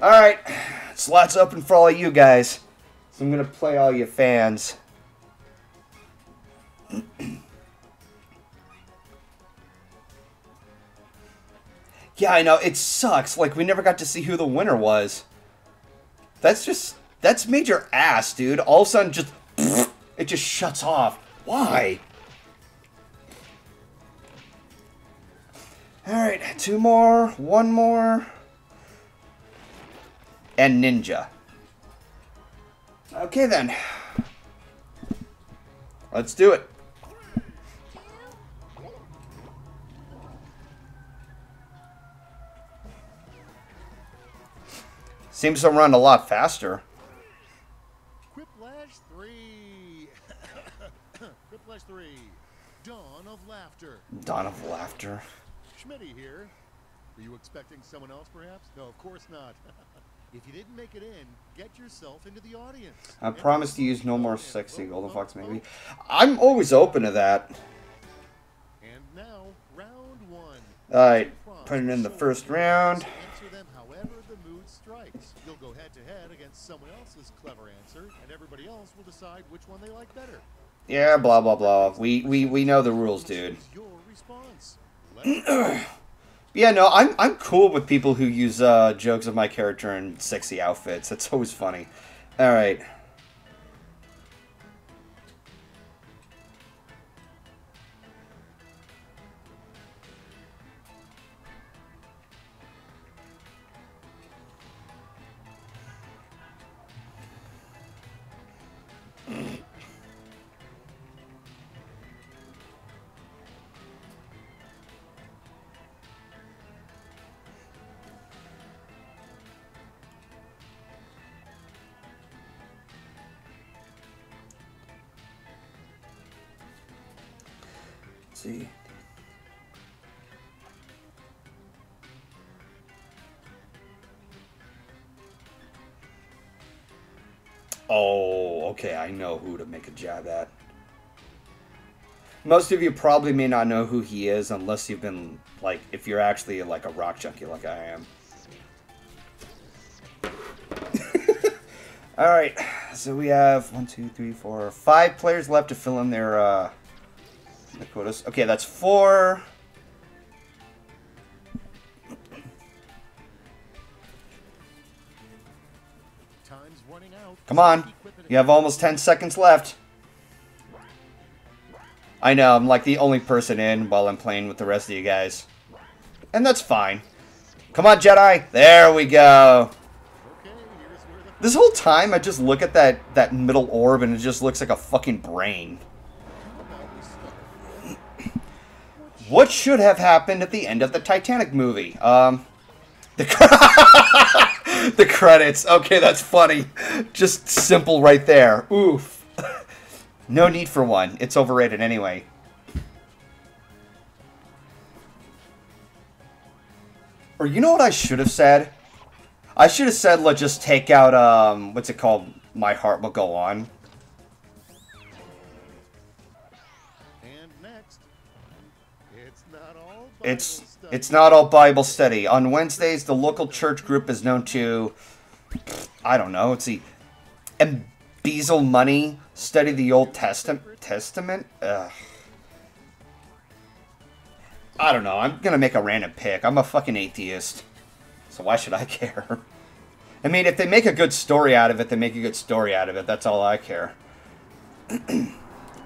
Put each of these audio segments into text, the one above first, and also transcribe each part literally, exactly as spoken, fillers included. Alright, slots open for all you guys. So I'm going to play all you fans. Yeah, I know, it sucks. Like, we never got to see who the winner was. That's just... That's major ass, dude. All of a sudden, just... It just shuts off. Why? Alright, two more, one more... And Ninja. Okay, then. Let's do it. Seems to run a lot faster. Quiplash three. Quiplash three. Dawn of Laughter. Dawn of Laughter. Schmitty here. Were you expecting someone else, perhaps? No, of course not. If you didn't make it in, get yourself into the audience. I promise to use no more sexy Golden Fox, maybe. I'm always open to that. And now, round one. All right, putting in the first round. Answer them however the mood strikes. You'll go head to head against someone else's clever answer, and everybody else will decide which one they like better. Yeah, blah blah blah. We we we know the rules, dude. Yeah, no, I'm I'm cool with people who use uh, jokes of my character in sexy outfits. That's always funny. All right. See. Oh, okay, I know who to make a jab at. Most of you probably may not know who he is unless you've been, like, if you're actually, like, a rock junkie like I am. Alright, so we have one, two, three, four, five players left to fill in their, uh... the quotas. Okay, that's four. Time's running out. Come on. You have almost ten seconds left. I know, I'm like the only person in while I'm playing with the rest of you guys. And that's fine. Come on, Jedi. There we go. This whole time, I just look at that, that middle orb and it just looks like a fucking brain. What should have happened at the end of the Titanic movie? Um, the, the credits. Okay, that's funny. Just simple right there. Oof. No need for one. It's overrated anyway. Or you know what I should have said? I should have said, let's just take out, um, what's it called? My Heart Will Go On. It's it's not all Bible study. On Wednesdays, the local church group is known to, I don't know, let's see, embezzle money, study the Old Testament. Testament? Ugh. I don't know. I'm going to make a random pick. I'm a fucking atheist. So why should I care? I mean, if they make a good story out of it, they make a good story out of it. That's all I care.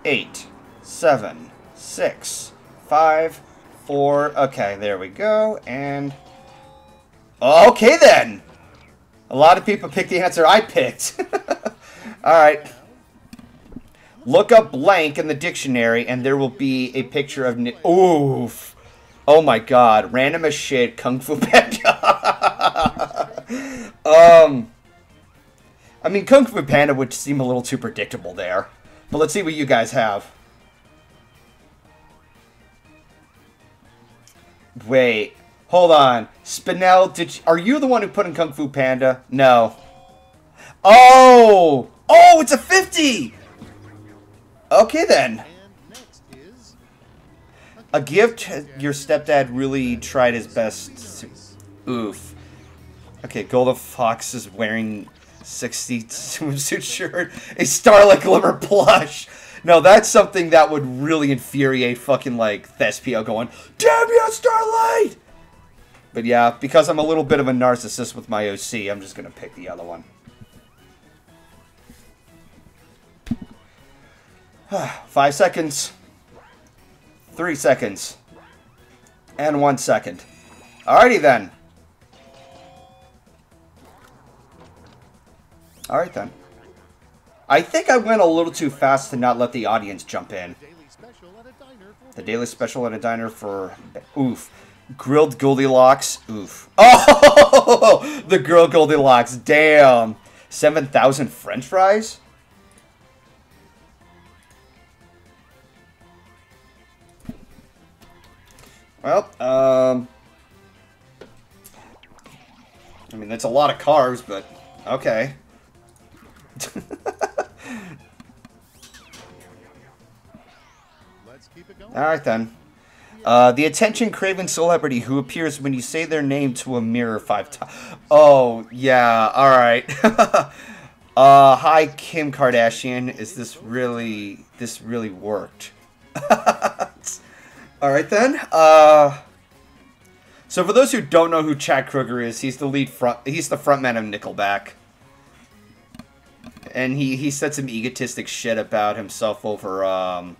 Eight, seven, six, five... Four. Okay, there we go. And okay, then. A lot of people picked the answer I picked. All right. Look up blank in the dictionary, and there will be a picture of. Ni Oof. Oh my God! Random as shit. Kung Fu Panda. um. I mean, Kung Fu Panda would seem a little too predictable there, but let's see what you guys have. Wait, hold on. Spinel, did you, are you the one who put in Kung Fu Panda? No. Oh! Oh, it's a fifty! Okay, then. A gift? Your stepdad really tried his best to... Oof. Okay, Golden Fox is wearing sixty swimsuit shirt. A Starlight Glimmer plush. No, that's something that would really infuriate fucking, like, Thespio going, damn you, Starlight! But yeah, because I'm a little bit of a narcissist with my O C, I'm just gonna pick the other one. Five seconds. Three seconds. And one second. Alrighty then. Alright then. I think I went a little too fast to not let the audience jump in. The daily special at a diner for... Oof. Grilled Goldilocks. Oof. Oh! The grilled Goldilocks. Damn. seven thousand French fries? Well, um... I mean, that's a lot of carbs, but... Okay. Alright then. Uh, the attention-craving celebrity who appears when you say their name to a mirror five times. Oh, yeah, alright. uh, hi, Kim Kardashian. Is this really... This really worked. Alright then. Uh, so for those who don't know who Chad Kroeger is, he's the lead front... He's the frontman of Nickelback. And he, he said some egotistic shit about himself over... Um,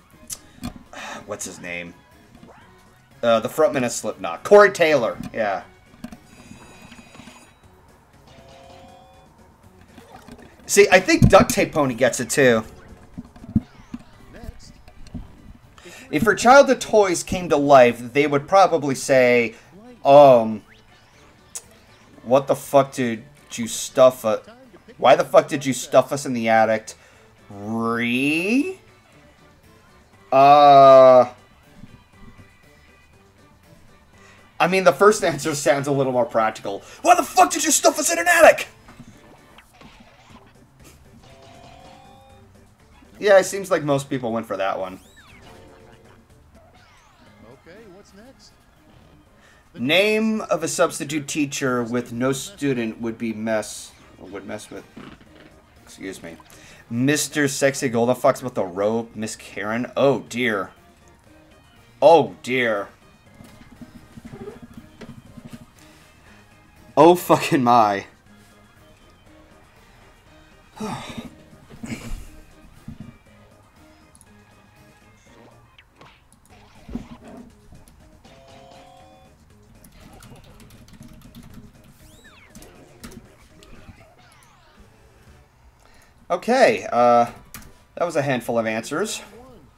what's his name? Uh, the frontman of Slipknot. Corey Taylor. Yeah. See, I think Duct Tape Pony gets it too. If her childhood toys came to life, they would probably say, um, what the fuck did you stuff us? Why the fuck did you stuff us in the attic? Re? Uh, I mean, the first answer sounds a little more practical. Why the fuck did you stuff us in an attic? Yeah, it seems like most people went for that one. Okay, what's next? Name of a substitute teacher with no student would be mess or would mess with. Excuse me. Mister Sexy Golden Fox with the rope. Miss Karen. Oh, dear. Oh, dear. Oh, fucking my. Okay, uh, that was a handful of answers.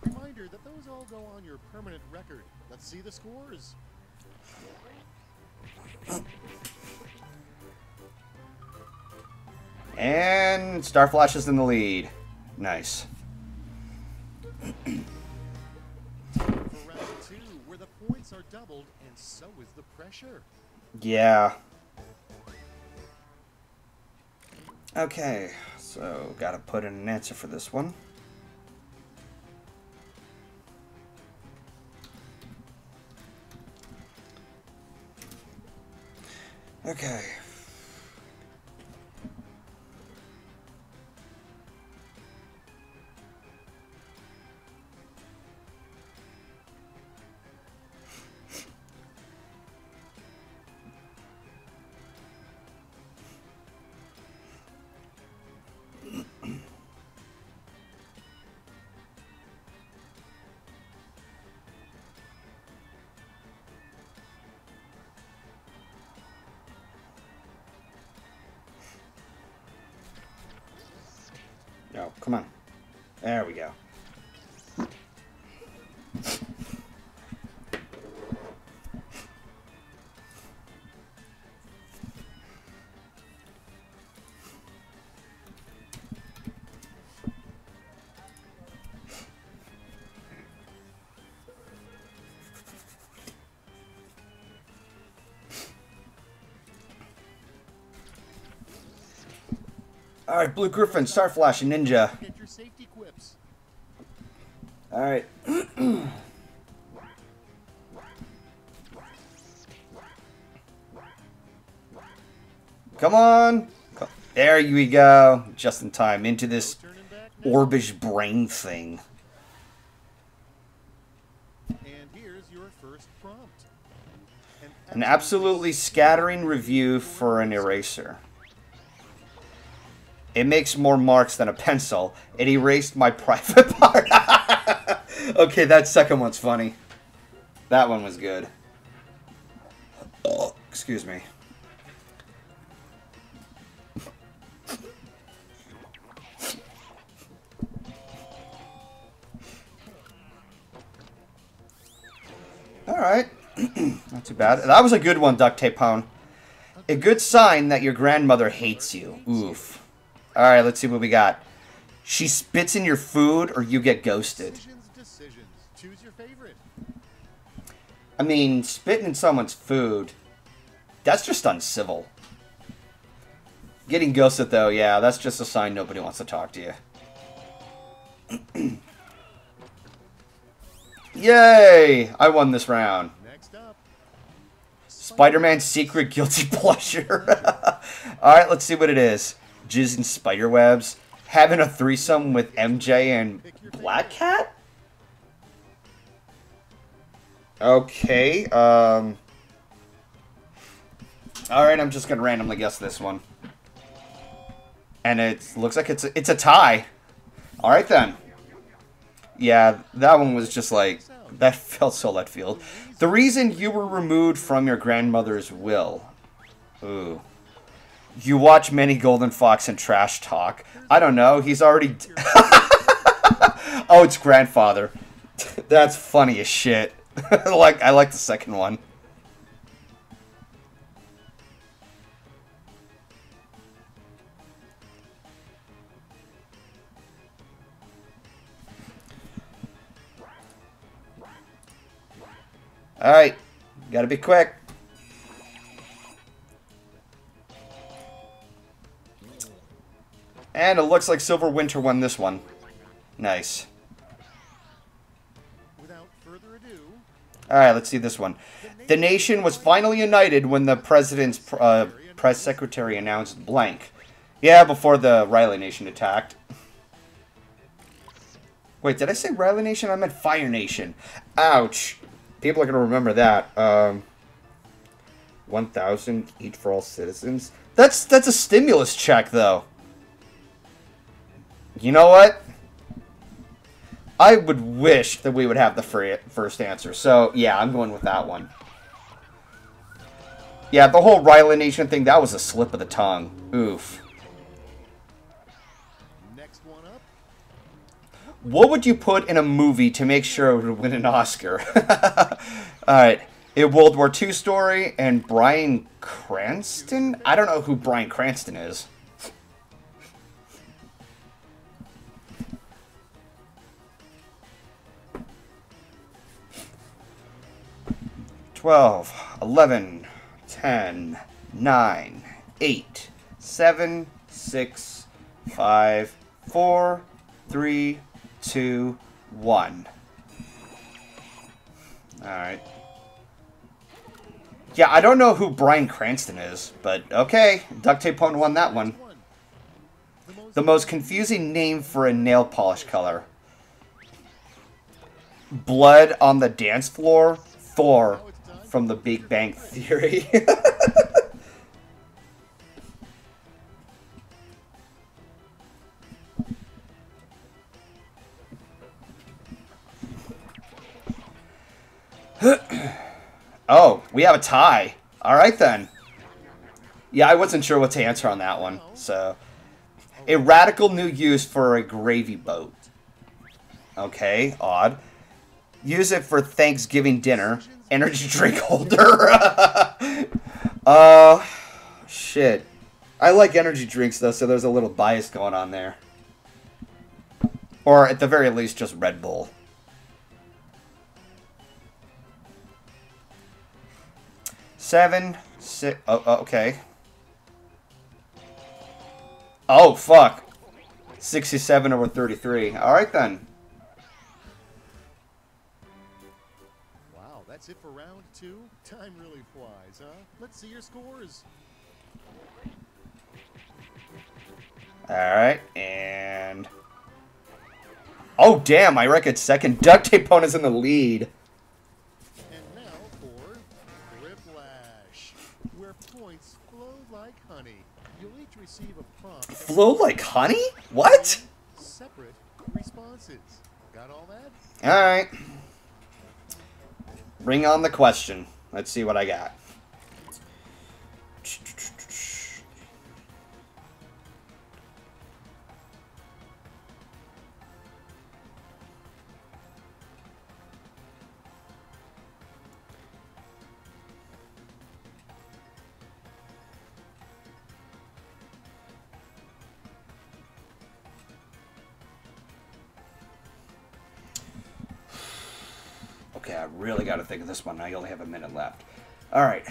Reminder that those all go on your permanent record. Let's see the scores. And Starflash is in the lead. Nice. For round two, where the points are doubled, and so is the pressure. Yeah. Okay. So, gotta put in an answer for this one. Okay. No, come on. There we go. Alright, Blue Griffin, Starflash, and Ninja. Get your safety quips. Alright. Come on. There we go. Just in time. Into this orbish brain thing. An absolutely scattering review for an eraser. It makes more marks than a pencil. It erased my private part. Okay, that second one's funny. That one was good. Oh, excuse me. All right. Not too bad. That was a good one, Duct Tape Hone. A good sign that your grandmother hates you. Oof. All right, let's see what we got. She spits in your food or you get ghosted. Decisions, decisions. Choose your favorite. I mean, spitting in someone's food, that's just uncivil. Getting ghosted, though, yeah, that's just a sign nobody wants to talk to you. Yay! I won this round. Spider-Man's secret guilty pleasure. Alright, let's see what it is. Jizz and spiderwebs. Having a threesome with M J and Black Cat? Okay, um... Alright, I'm just gonna randomly guess this one. And it looks like it's a, it's a tie. Alright then. Yeah, that one was just like... That felt so left field. The reason you were removed from your grandmother's will. Ooh. You watch many Golden Fox and Trash Talk. I don't know. He's already... D oh, it's grandfather. That's funny as shit. Like I like the second one. All right, gotta be quick. And it looks like Silver Winter won this one. Nice. Without further ado. All right, let's see this one. The nation was finally united when the president's uh, press secretary announced blank. Yeah, before the Riley Nation attacked. Wait, did I say Riley Nation? I meant Fire Nation. Ouch. People are going to remember that. Um, one thousand each for all citizens. That's that's a stimulus check, though. You know what? I would wish that we would have the first answer. So, yeah, I'm going with that one. Yeah, the whole Riley Nation thing, that was a slip of the tongue. Oof. Next one up. What would you put in a movie to make sure it would win an Oscar? Alright. A World War Two story and Brian Cranston? I don't know who Brian Cranston is. twelve, eleven, ten, nine, eight, seven, six, five, four, three... Two, one. All right. Yeah, I don't know who Brian Cranston is, but okay. Duct Tape Hone won that one. The most confusing name for a nail polish color. Blood on the dance floor. Thor from the Big Bang Theory. Oh, we have a tie. All right, then. Yeah, I wasn't sure what to answer on that one. So, a radical new use for a gravy boat. Okay, odd. Use it for Thanksgiving dinner. Energy drink holder. uh, shit. I like energy drinks, though, so there's a little bias going on there. Or, at the very least, just Red Bull. Seven, six, oh, okay. Oh, fuck. sixty-seven over thirty-three. All right, then. Wow, that's it for round two. Time really flies, huh? Let's see your scores. Alright, and... Oh, damn, I reckon second. Duct Tape Pona's in the lead. And now for Quiplash, where points flow like honey. You'll each receive a prompt. Flow like honey? What? Separate responses. Got all that? Alright. Bring on the question. Let's see what I got. Okay, I really got to think of this one. I only have a minute left. All right.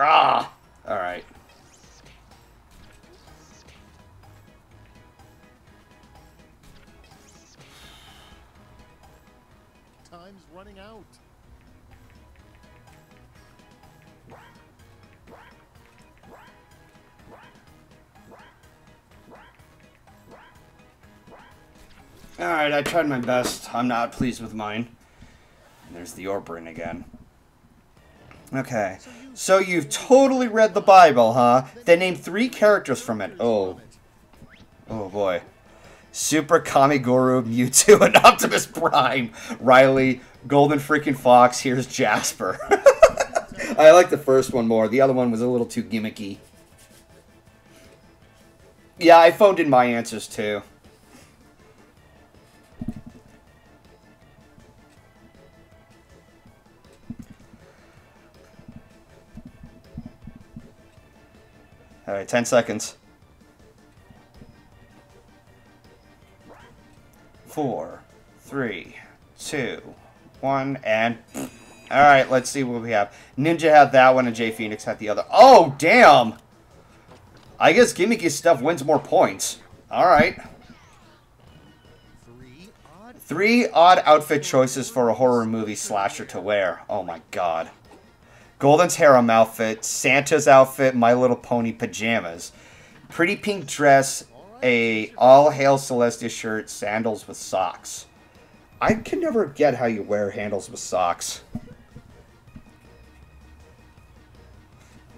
Ah! Alright. Time's running out. Alright, I tried my best. I'm not pleased with mine. And there's the Orbrin again. Okay, so you've totally read the Bible, huh? They named three characters from it. Oh. Oh, boy. Super Kami Guru, Mewtwo, and Optimus Prime. Riley, Golden Freaking Fox, here's Jasper. I like the first one more. The other one was a little too gimmicky. Yeah, I phoned in my answers, too. All right, ten seconds. Four, three, two, one, and... All right, let's see what we have. Ninja had that one, and Jay Phoenix had the other. Oh, damn! I guess gimmicky stuff wins more points. All right. Three odd outfit choices for a horror movie slasher to wear. Oh, my God. Golden's harem outfit, Santa's outfit, My Little Pony pajamas, pretty pink dress, a All Hail Celestia shirt, sandals with socks. I can never get how you wear handles with socks.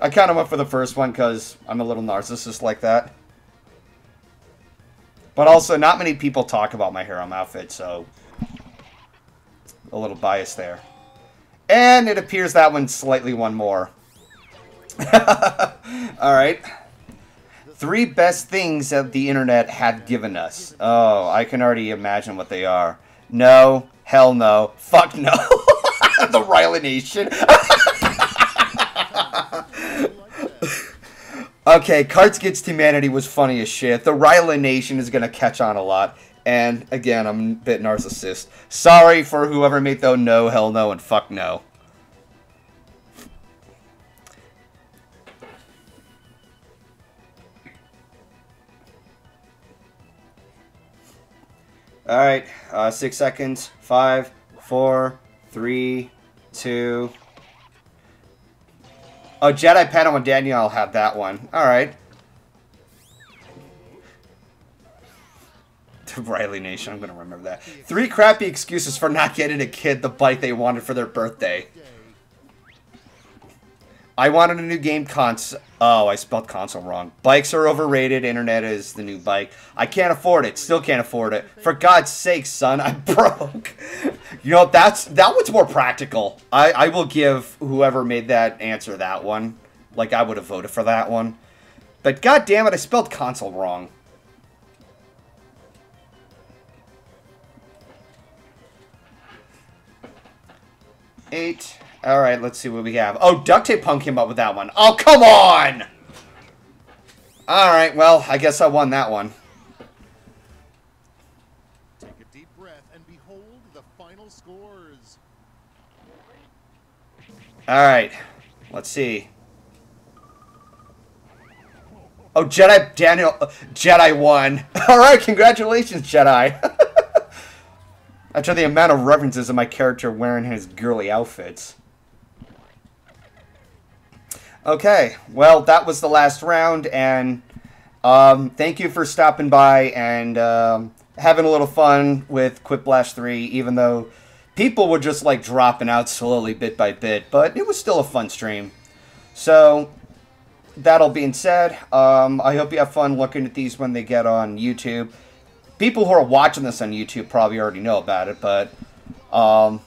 I kind of went for the first one because I'm a little narcissist like that. But also, not many people talk about my harem outfit, so a little bias there. And it appears that one slightly won more. Alright. Three best things that the internet had given us. Oh, I can already imagine what they are. No. Hell no. Fuck no. The Riley Nation. Okay, Cards Against Humanity was funny as shit. The Riley Nation is going to catch on a lot. And, again, I'm a bit narcissist. Sorry for whoever made though no, hell no, and fuck no. Alright, uh, six seconds. Five, four, three, two... Oh, Jedi Panel and Danielle have that one. Alright. Riley Nation, I'm going to remember that. Three crappy excuses for not getting a kid the bike they wanted for their birthday. I wanted a new game console. Oh, I spelled console wrong. Bikes are overrated. Internet is the new bike. I can't afford it. Still can't afford it. For God's sake, son, I'm broke. You know, that's that one's more practical. I, I will give whoever made that answer that one. Like, I would have voted for that one. But God damn it, I spelled console wrong. Eight, All right, let's see what we have. Oh, Duct Tape Punk came up with that one. Oh, come on! All right, well, I guess I won that one. Take a deep breath and behold the final scores. All right, let's see. Oh, Jedi Daniel, uh, Jedi won. All right, congratulations, Jedi. After the amount of references of my character wearing his girly outfits. Okay, well, that was the last round, and um, thank you for stopping by and um, having a little fun with Quiplash three, even though people were just, like, dropping out slowly bit by bit, but it was still a fun stream. So, that all being said, um, I hope you have fun looking at these when they get on YouTube. People who are watching this on YouTube probably already know about it, but um,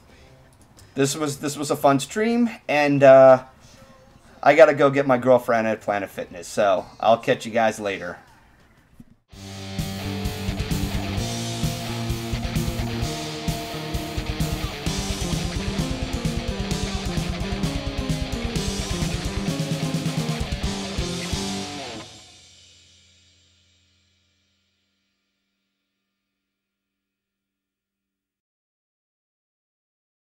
this was this was a fun stream, and uh, I gotta go get my girlfriend at Planet Fitness, so I'll catch you guys later.